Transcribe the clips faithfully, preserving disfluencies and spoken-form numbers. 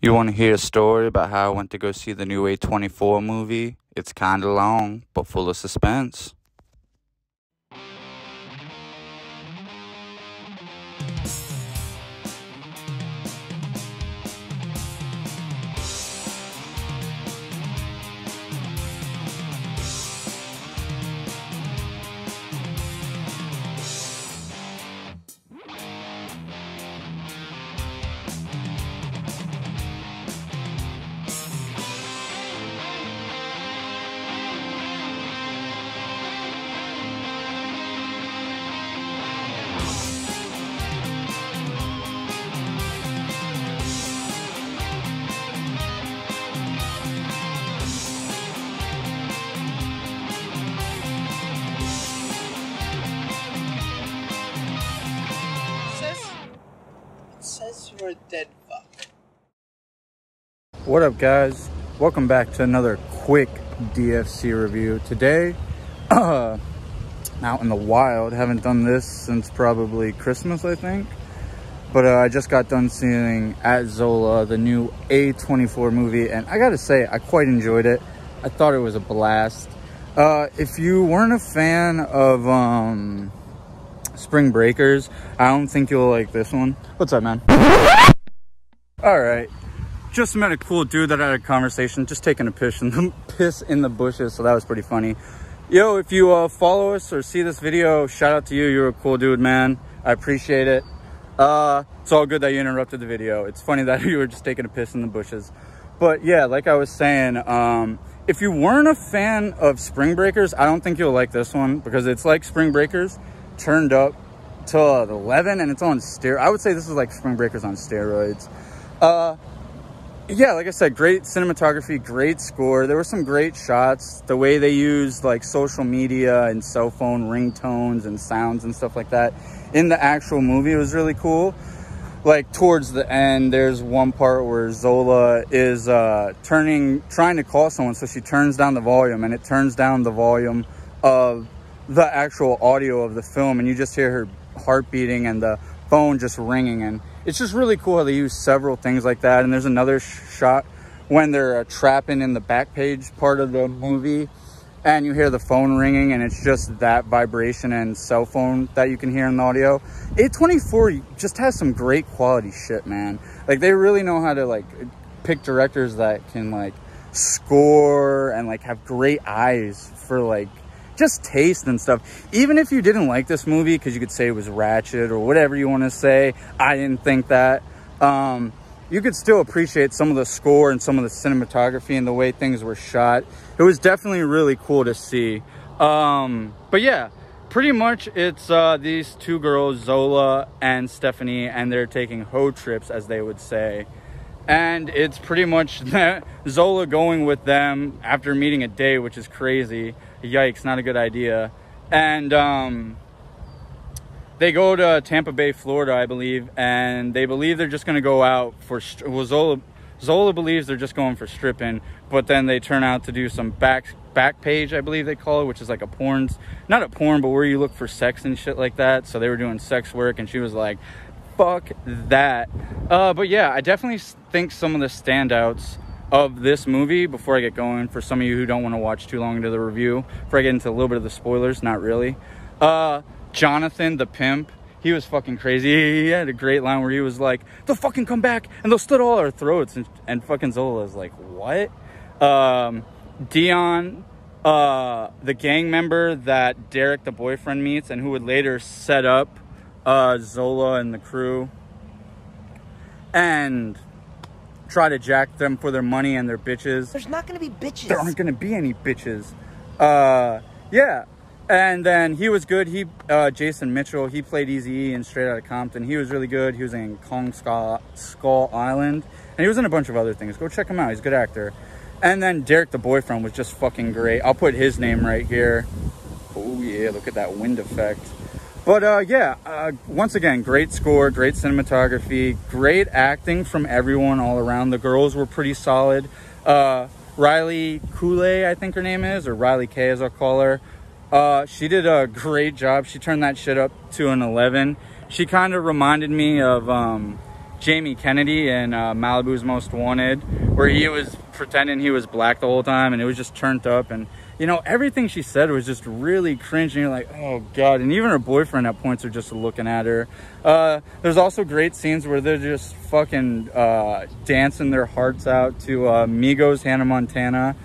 You want to hear a story about how I went to go see the new A twenty-four movie? It's kinda long, but full of suspense. You're a dead fuck. What up, guys? Welcome back to another quick D F C review. Today, uh, out in the wild. Haven't done this since probably Christmas, I think. But uh, I just got done seeing at Zola the new A twenty-four movie, and I gotta say, I quite enjoyed it. I thought it was a blast. Uh, if you weren't a fan of um, Spring Breakers, I don't think you'll like this one. What's up, man? All right, just met a cool dude that I had a conversation, just taking a piss in the, piss in the bushes, so that was pretty funny. Yo, if you uh, follow us or see this video, shout out to you. You're a cool dude, man. I appreciate it. Uh, it's all good that you interrupted the video. It's funny that you were just taking a piss in the bushes. But yeah, like I was saying, um, if you weren't a fan of Spring Breakers, I don't think you'll like this one, because it's like Spring Breakers turned up to eleven, and it's on steroids. I would say this is like Spring Breakers on steroids. Uh, yeah, like I said, great cinematography, great score. There were some great shots. The way they used like social media and cell phone ringtones and sounds and stuff like that in the actual movie was really cool. Like towards the end, there's one part where Zola is uh, turning, trying to call someone, so she turns down the volume, and it turns down the volume of the actual audio of the film, and you just hear her heart beating and the phone just ringing, and it's just really cool how they use several things like that. And there's another sh shot when they're uh, trapping in the Backpage part of the movie, and you hear the phone ringing, and it's just that vibration and cell phone that you can hear in the audio. A twenty-four just has some great quality shit, man. Like, they really know how to like pick directors that can like score and like have great eyes for like just taste and stuff. Even if you didn't like this movie, because you could say it was ratchet or whatever you want to say, I didn't think that, um you could still appreciate some of the score and some of the cinematography and the way things were shot. It was definitely really cool to see. Um but yeah, pretty much it's uh these two girls, Zola and Stephanie, and they're taking hoe trips, as they would say. And it's pretty much that Zola going with them after meeting a day, which is crazy. Yikes, not a good idea. And um they go to Tampa Bay, Florida, I believe, and they believe they're just going to go out for well, Zola Zola believes they're just going for stripping, but then they turn out to do some back back page, I believe they call it, which is like a porn, not a porn, but where you look for sex and shit like that. So they were doing sex work, and she was like, fuck that. Uh but yeah, I definitely think some of the standouts of this movie, before I get going, for some of you who don't want to watch too long into the review, before I get into a little bit of the spoilers, not really, uh Jonathan the pimp, he was fucking crazy. He had a great line where he was like, they'll fucking come back and they'll slit all our throats, and, and fucking Zola's like, what? um Dion, uh the gang member that Derek the boyfriend meets, and who would later set up uh Zola and the crew and try to jack them for their money and their bitches. There's not gonna be bitches. There aren't gonna be any bitches. Uh, yeah. And then he was good. He, uh, Jason Mitchell, he played Eazy-E in Straight Outta Compton. He was really good. He was in Kong Skull, Skull Island. And he was in a bunch of other things. Go check him out. He's a good actor. And then Derek the boyfriend was just fucking great. I'll put his name right here. Oh yeah, look at that wind effect. But uh, yeah, uh, once again, great score, great cinematography, great acting from everyone all around. The girls were pretty solid. Uh, Riley Cooley, I think her name is, or Riley K as I'll call her. Uh, she did a great job. She turned that shit up to an eleven. She kind of reminded me of um, Jamie Kennedy in uh, Malibu's Most Wanted, where he was pretending he was black the whole time, and it was just turned up, and you know, everything she said was just really cringe, and you're like, oh god. And even her boyfriend at points are just looking at her. Uh there's also great scenes where they're just fucking uh dancing their hearts out to uh Migos Hannah Montana.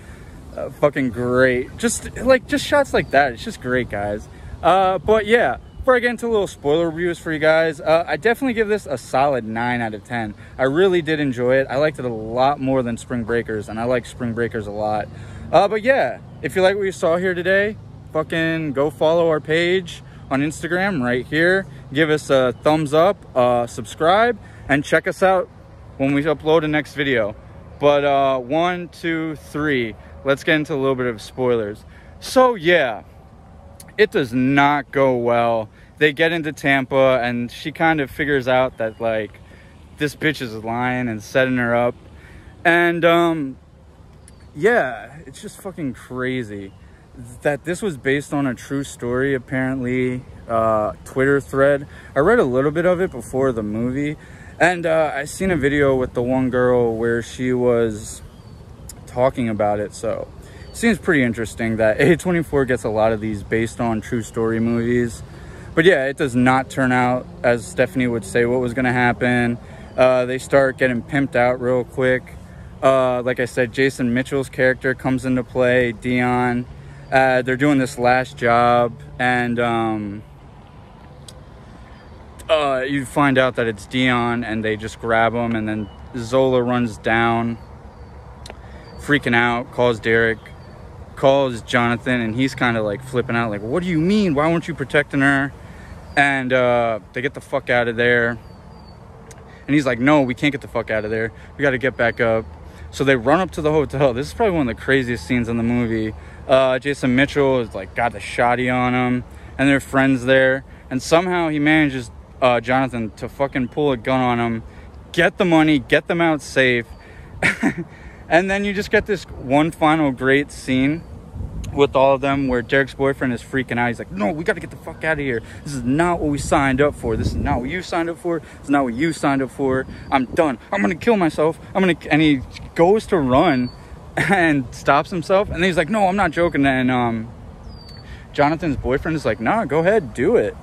Uh, fucking great. Just like just shots like that, it's just great, guys. Uh but yeah, before I get into a little spoiler reviews for you guys, uh, I definitely give this a solid nine out of ten. I really did enjoy it. I liked it a lot more than Spring Breakers, and I like Spring Breakers a lot. Uh, but yeah, if you like what you saw here today, fucking go follow our page on Instagram right here. Give us a thumbs up, uh, subscribe, and check us out when we upload the next video. But uh, one, two, three, let's get into a little bit of spoilers. So yeah. It does not go well. They get into Tampa, and she kind of figures out that, like, this bitch is lying and setting her up. And, um, yeah, it's just fucking crazy that this was based on a true story, apparently, uh, Twitter thread. I read a little bit of it before the movie, and uh, I seen a video with the one girl where she was talking about it, so... Seems pretty interesting that A twenty-four gets a lot of these based on true story movies. But yeah, it does not turn out as Stephanie would say what was going to happen. Uh, they start getting pimped out real quick. Uh, like I said, Jason Mitchell's character comes into play, Dion. Uh, they're doing this last job, and um, uh, you find out that it's Dion, and they just grab him, and then Zola runs down, freaking out, calls Derek, calls Jonathan, and he's kind of like flipping out, like, what do you mean, why weren't you protecting her? And uh they get the fuck out of there, and he's like, no, we can't get the fuck out of there, we got to get back up. So they run up to the hotel. This is probably one of the craziest scenes in the movie. uh Jason Mitchell is like, got the shotty on him, and they're friends there, and somehow he manages uh Jonathan to fucking pull a gun on him, get the money, get them out safe. And then you just get this one final great scene with all of them where Derek's boyfriend is freaking out. He's like, no, we got to get the fuck out of here. This is not what we signed up for. This is not what you signed up for. This is not what you signed up for. I'm done. I'm going to kill myself. I'm going to... And he goes to run and stops himself. And he's like, no, I'm not joking. And um, Jonathan's boyfriend is like, nah, go ahead, do it.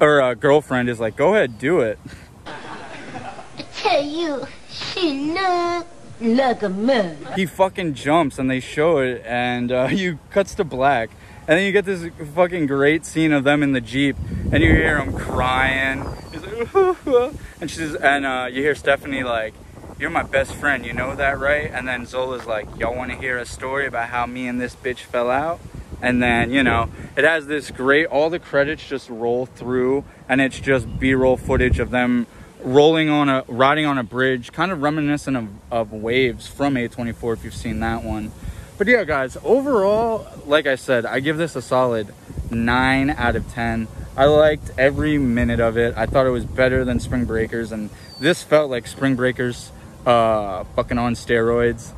Or uh, girlfriend is like, go ahead, do it. I tell you, she loves... like a man. He fucking jumps, and they show it, and uh you cuts to black, and then you get this fucking great scene of them in the Jeep, and you hear him crying. He's like, ooh, ooh, ooh. And she's and uh you hear Stephanie like, you're my best friend, you know that, right? And then Zola's like, y'all want to hear a story about how me and this bitch fell out? And then, you know, it has this great, all the credits just roll through, and it's just B-roll footage of them rolling on a riding on a bridge, kind of reminiscent of, of Waves from A twenty-four, if you've seen that one. But yeah, guys, overall, like I said, I give this a solid nine out of ten. I liked every minute of it. I thought it was better than Spring Breakers, and this felt like Spring Breakers uh fucking on steroids.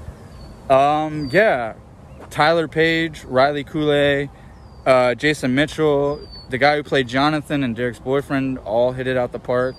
Um yeah, Tyler Page, Riley Cooley, uh Jason Mitchell, the guy who played Jonathan and Derek's boyfriend, all hit it out the park.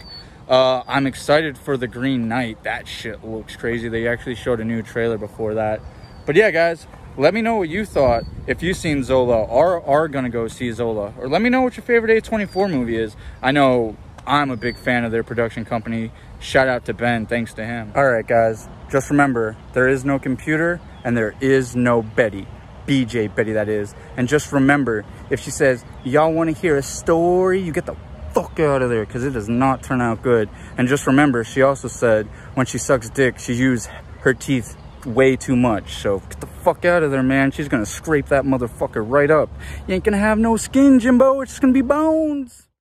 Uh, I'm excited for the Green Knight. That shit looks crazy. They actually showed a new trailer before that. But yeah, guys, let me know what you thought if you've seen Zola or are gonna go see Zola. Or let me know what your favorite A twenty-four movie is. I know I'm a big fan of their production company. Shout out to Ben, thanks to him. Alright guys, just remember, there is no computer and there is no Betty. B J Betty, that is. And just remember, if she says, y'all wanna hear a story, you get the fuck out of there, because it does not turn out good. And just remember, she also said when she sucks dick, she used her teeth way too much. So get the fuck out of there, man. She's gonna scrape that motherfucker right up. You ain't gonna have no skin, Jimbo. It's just gonna be bones.